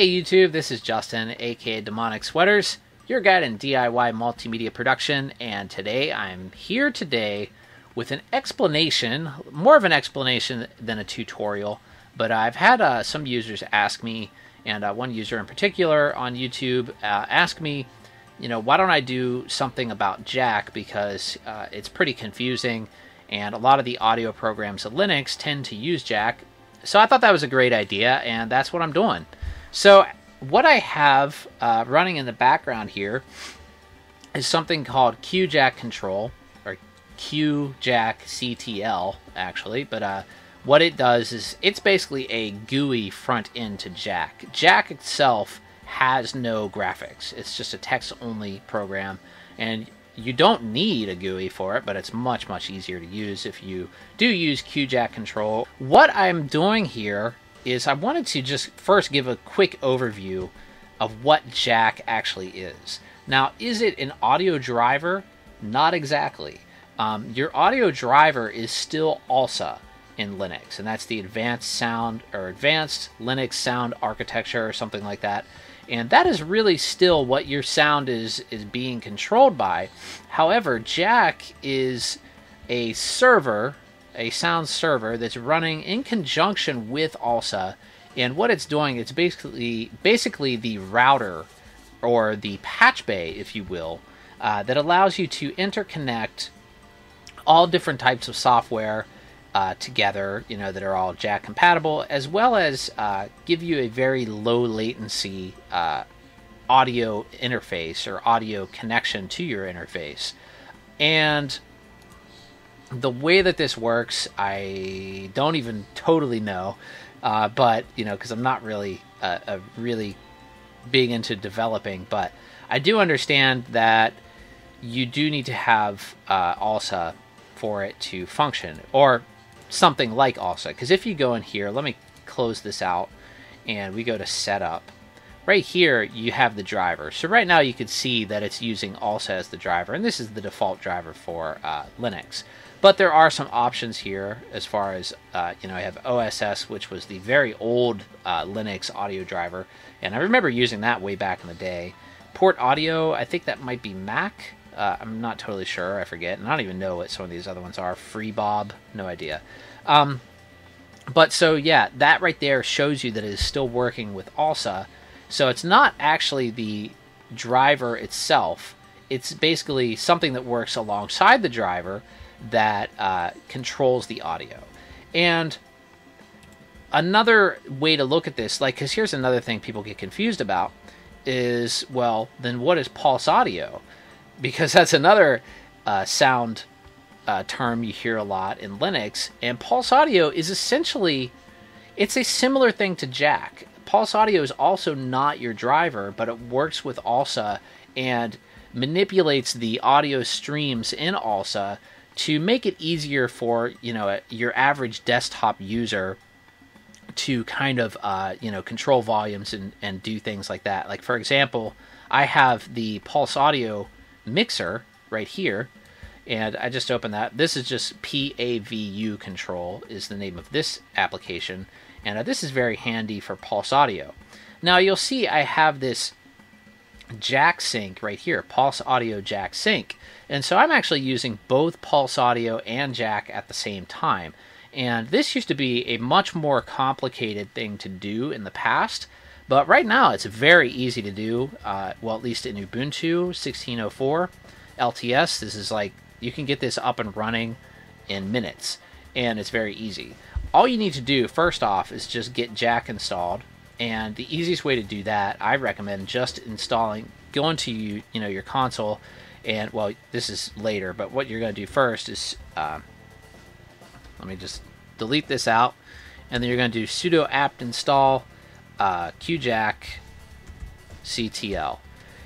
Hey YouTube, this is Justin, aka Demonic Sweaters, your guide in DIY multimedia production, and today I'm here with an explanation, more of an explanation than a tutorial, but I've had some users ask me, and one user in particular on YouTube asked me, you know, why don't I do something about Jack, because it's pretty confusing, and a lot of the audio programs of Linux tend to use Jack, so I thought that was a great idea, and that's what I'm doing. So what I have running in the background here is something called QjackCtl, or QjackCtl actually, but what it does is it's basically a GUI front end to Jack. Jack itself has no graphics. It's just a text-only program, and you don't need a GUI for it, but it's much, much easier to use if you do use QjackCtl. What I'm doing here is I wanted to just first give a quick overview of what Jack actually is. Now, is it an audio driver? Not exactly. Your audio driver is still ALSA in Linux, and that's the Advanced Linux Sound Architecture or something like that. And that is really still what your sound is being controlled by. However, Jack is a server, a sound server that's running in conjunction with ALSA, and what it's doing, it's basically the router, or the patch bay, if you will, that allows you to interconnect all different types of software together, you know, that are all Jack compatible, as well as give you a very low latency audio interface or audio connection to your interface. And the way that this works, I don't even totally know, but, you know, because I'm not really really big into developing, but I do understand that you do need to have ALSA for it to function, or something like ALSA, because if you go in here, let me close this out, and we go to Setup. Right here, you have the driver. So right now you can see that it's using ALSA as the driver, and this is the default driver for Linux. But there are some options here as far as, you know, I have OSS, which was the very old Linux audio driver. And I remember using that way back in the day. Port Audio, I think that might be Mac. I'm not totally sure. I forget. And I don't even know what some of these other ones are. FreeBob, no idea. But so, yeah, that right there shows you that it is still working with ALSA. So it's not actually the driver itself. It's basically something that works alongside the driver that controls the audio. And another way to look at this, like, because here's another thing people get confused about, is, well, then what is PulseAudio? Because that's another sound term you hear a lot in Linux. And PulseAudio is essentially, it's a similar thing to Jack. PulseAudio is also not your driver, but it works with ALSA and manipulates the audio streams in ALSA to make it easier for, you know, your average desktop user to kind of, you know, control volumes and do things like that. Like, for example, I have the PulseAudio mixer right here, and I just opened that. This is just pavucontrol is the name of this application, and this is very handy for PulseAudio. Now, you'll see I have this Jack sync right here, PulseAudio Jack sync. And so I'm actually using both PulseAudio and Jack at the same time. And this used to be a much more complicated thing to do in the past, but right now it's very easy to do, well, at least in Ubuntu 16.04 LTS. This is like, you can get this up and running in minutes, and it's very easy. All you need to do, first off, is just get Jack installed. And the easiest way to do that, I recommend just installing, going to you know, your console, and, well, this is later, but what you're going to do first is, let me just delete this out, and then you're going to do sudo apt install QjackCtl.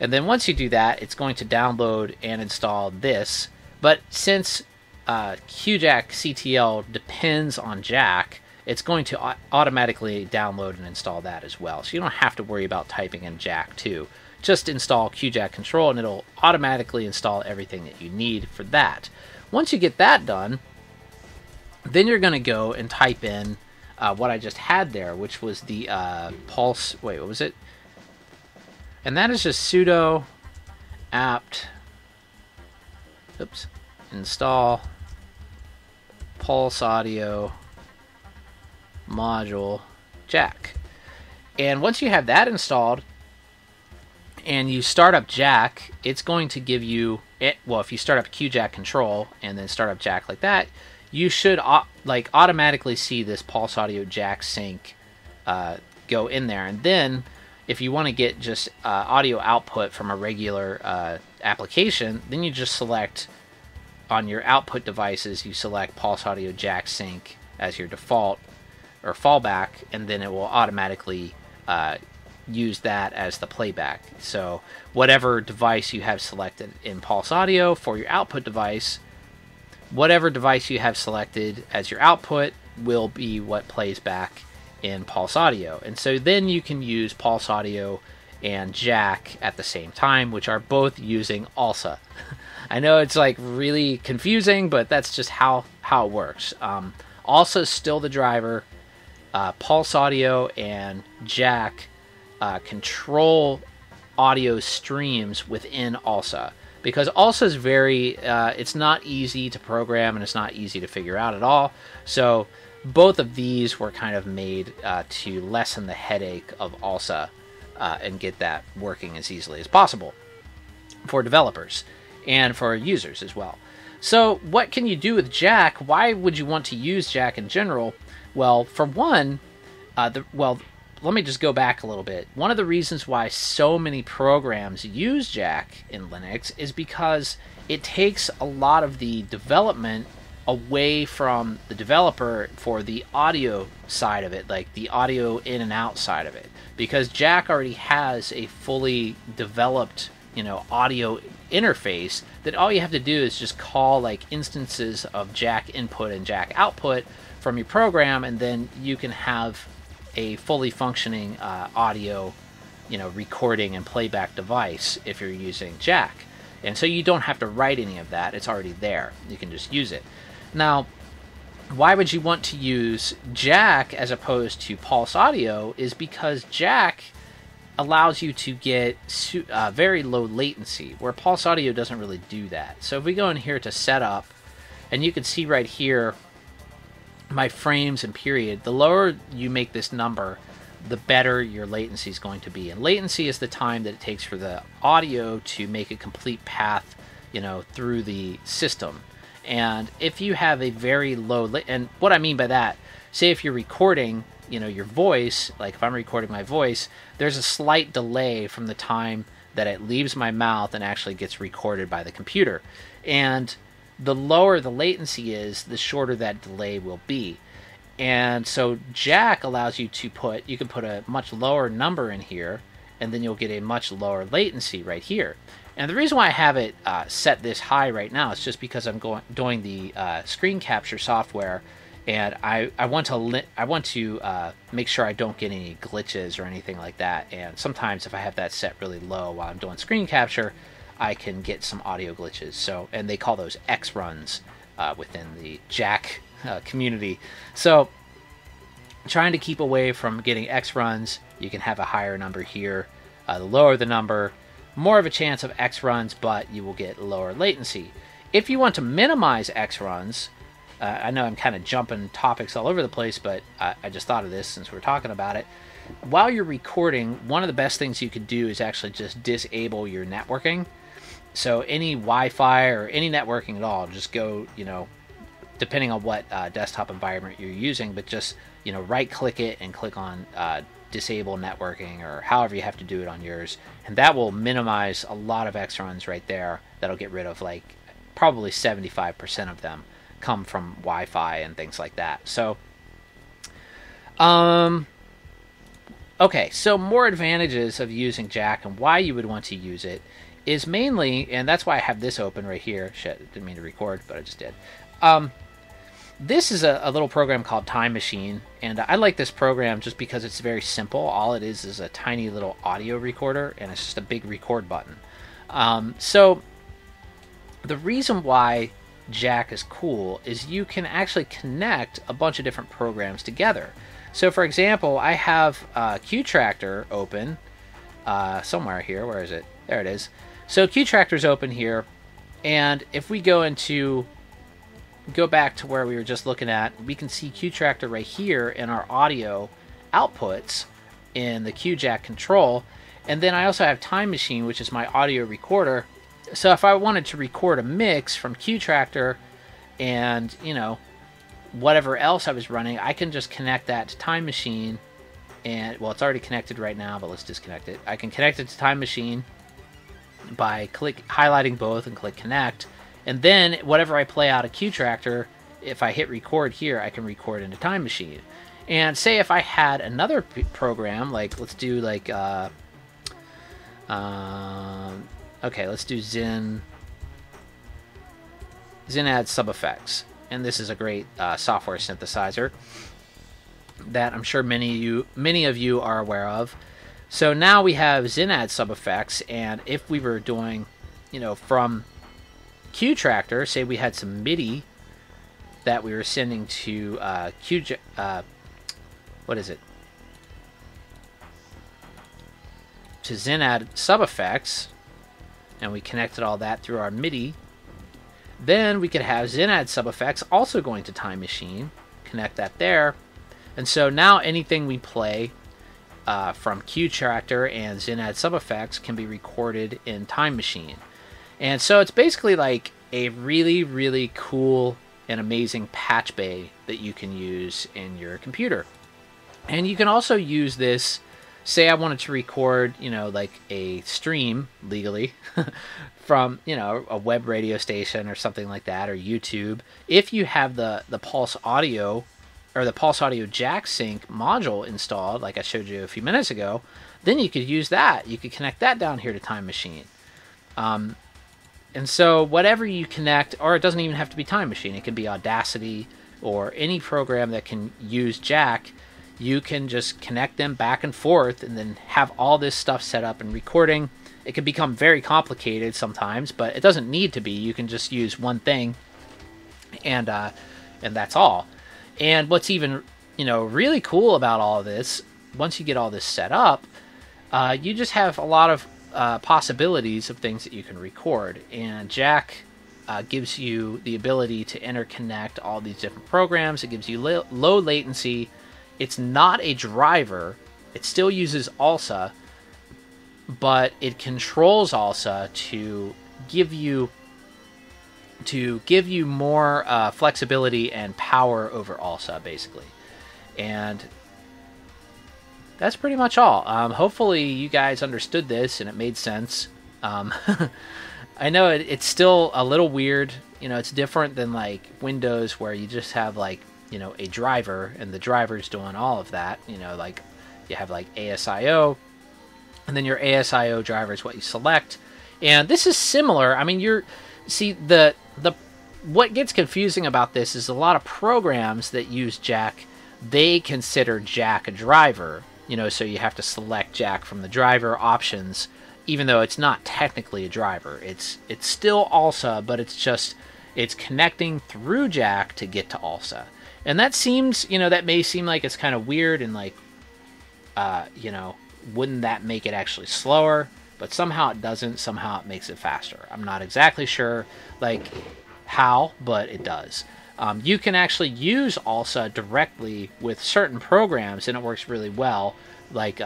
And then once you do that, it's going to download and install this, but since QjackCtl depends on Jack, it's going to automatically download and install that as well. So you don't have to worry about typing in Jack too. Just install QjackCtl and it'll automatically install everything that you need for that. Once you get that done, then you're going to go and type in what I just had there, which was the Pulse... Wait, what was it? And that is just sudo apt... Oops. Install Pulse Audio module Jack. And once you have that installed and you start up Jack, it's going to give you it. Well, if you start up QjackCtl and then start up Jack like that, you should like automatically see this Pulse Audio Jack sync go in there. And then if you want to get just audio output from a regular application, then you just select on your output devices, you select Pulse Audio Jack sync as your default or fallback, and then it will automatically use that as the playback. So whatever device you have selected in Pulse Audio for your output device, whatever device you have selected as your output will be what plays back in Pulse Audio. And so then you can use Pulse Audio and Jack at the same time, which are both using ALSA. I know it's like really confusing, but that's just how it works. ALSA is still the driver. Pulse Audio and Jack control audio streams within ALSA, because ALSA is very, it's not easy to program and it's not easy to figure out at all. So both of these were kind of made to lessen the headache of ALSA and get that working as easily as possible for developers and for users as well. So what can you do with Jack? Why would you want to use Jack in general? Well, for one, let me just go back a little bit. One of the reasons why so many programs use Jack in Linux is because it takes a lot of the development away from the developer for the audio side of it, like the audio in and out side of it, because Jack already has a fully developed, you know, audio interface that all you have to do is just call like instances of Jack input and Jack output from your program, and then you can have a fully functioning audio, you know, recording and playback device if you're using Jack. And so you don't have to write any of that. It's already there. You can just use it. Now, why would you want to use Jack as opposed to Pulse Audio is because Jack allows you to get very low latency, where Pulse Audio doesn't really do that. So if we go in here to setup, and you can see right here my frames and period, the lower you make this number, the better your latency is going to be. And latency is the time that it takes for the audio to make a complete path, you know, through the system. And if you have a very low, and what I mean by that, say if you're recording, you know, your voice, like if I'm recording my voice, there's a slight delay from the time that it leaves my mouth and actually gets recorded by the computer. And the lower the latency is, the shorter that delay will be. And so Jack allows you to put, you can put a much lower number in here, and then you'll get a much lower latency right here. And the reason why I have it set this high right now is just because I'm doing the screen capture software, and I want to make sure I don't get any glitches or anything like that. And sometimes if I have that set really low while I'm doing screen capture, I can get some audio glitches. So, and they call those X runs within the Jack community. So trying to keep away from getting X runs, you can have a higher number here. The lower the number, more of a chance of X runs, but you will get lower latency. If you want to minimize X runs, I know I'm kind of jumping topics all over the place, but I just thought of this since we're talking about it. While you're recording, one of the best things you could do is actually just disable your networking. So any Wi-Fi or any networking at all, just go, you know, depending on what desktop environment you're using, but just, you know, right-click it and click on disable networking, or however you have to do it on yours. And that will minimize a lot of X runs right there. That'll get rid of like probably 75% of them come from Wi-Fi and things like that. So, okay, so more advantages of using Jack and why you would want to use it is mainly, and that's why I have this open right here. Shit, didn't mean to record, but I just did. This is a little program called Time Machine, and I like this program just because it's very simple. All it is a tiny little audio recorder, and it's just a big record button. So the reason why Jack is cool is you can actually connect a bunch of different programs together. So for example, I have Qtractor open somewhere here. Where is it? There it is. So Qtractor is open here, and if we go back to where we were just looking at, we can see Qtractor right here in our audio outputs in the QJack control. And then I also have Time Machine, which is my audio recorder. So if I wanted to record a mix from Qtractor and, you know, whatever else I was running, I can just connect that to Time Machine. And, well, it's already connected right now, but let's disconnect it. I can connect it to Time Machine by highlighting both and click Connect. And then whatever I play out of Qtractor, if I hit record here, I can record into Time Machine. And say if I had another program, like let's do like, okay, let's do ZynAddSubFX. And this is a great software synthesizer that I'm sure many of you are aware of. So now we have ZynAddSubFX, and if we were doing, you know, from Qtractor, say we had some MIDI that we were sending to to ZynAddSubFX, and we connected all that through our MIDI, then we could have ZynAddSubFX also going to Time Machine, connect that there, and so now anything we play from Qtractor and ZynAddSubFX can be recorded in Time Machine. And so it's basically like a really, really cool and amazing patch bay that you can use in your computer. And you can also use this, say I wanted to record, you know, like a stream legally from, you know, a web radio station or something like that, or YouTube. If you have the PulseAudio or the PulseAudio Jack Sync module installed, like I showed you a few minutes ago, then you could use that. You could connect that down here to Time Machine. And so whatever you connect, or it doesn't even have to be Time Machine, it can be Audacity or any program that can use Jack, you can just connect them back and forth and then have all this stuff set up and recording. It can become very complicated sometimes, but it doesn't need to be. You can just use one thing and that's all. And what's even, you know, really cool about all of this, once you get all this set up, you just have a lot of possibilities of things that you can record, and Jack gives you the ability to interconnect all these different programs. It gives you low latency. It's not a driver. It still uses ALSA, but it controls ALSA to give you more flexibility and power over ALSA, basically. And that's pretty much all. Hopefully you guys understood this and it made sense. I know it's still a little weird. You know, it's different than like Windows, where you just have like, you know, a driver and the driver's doing all of that. You know, like you have like ASIO, and then your ASIO driver is what you select. And this is similar. I mean, what gets confusing about this is a lot of programs that use Jack, they consider Jack a driver. You know, so you have to select Jack from the driver options, even though it's not technically a driver. It's still ALSA, but it's connecting through Jack to get to ALSA. And that seems, you know, that may seem like it's kind of weird and like, you know, wouldn't that make it actually slower? But somehow it doesn't. Somehow it makes it faster. I'm not exactly sure, like, how, but it does. You can actually use ALSA directly with certain programs, and it works really well. Like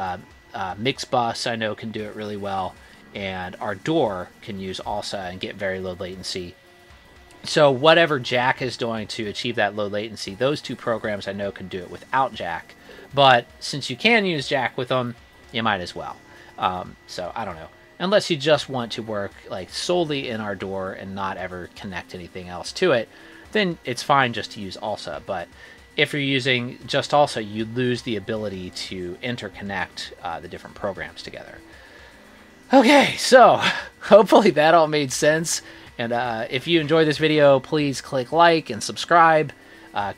Mixbus, I know, can do it really well, and Ardour can use ALSA and get very low latency. So whatever Jack is doing to achieve that low latency, those two programs I know can do it without Jack. But since you can use Jack with them, you might as well. So I don't know. Unless you just want to work like solely in Ardour and not ever connect anything else to it, then it's fine just to use ALSA. But if you're using just ALSA, you lose the ability to interconnect the different programs together. Okay, so hopefully that all made sense. And if you enjoyed this video, please click like and subscribe.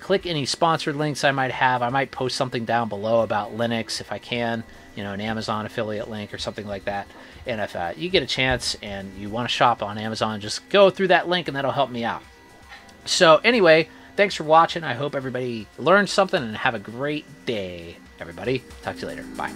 Click any sponsored links I might have. I might post something down below about Linux if I can, you know, an Amazon affiliate link or something like that. And if you get a chance and you want to shop on Amazon, just go through that link and that'll help me out. So anyway, thanks for watching. I hope everybody learned something, and have a great day, everybody. Talk to you later. Bye.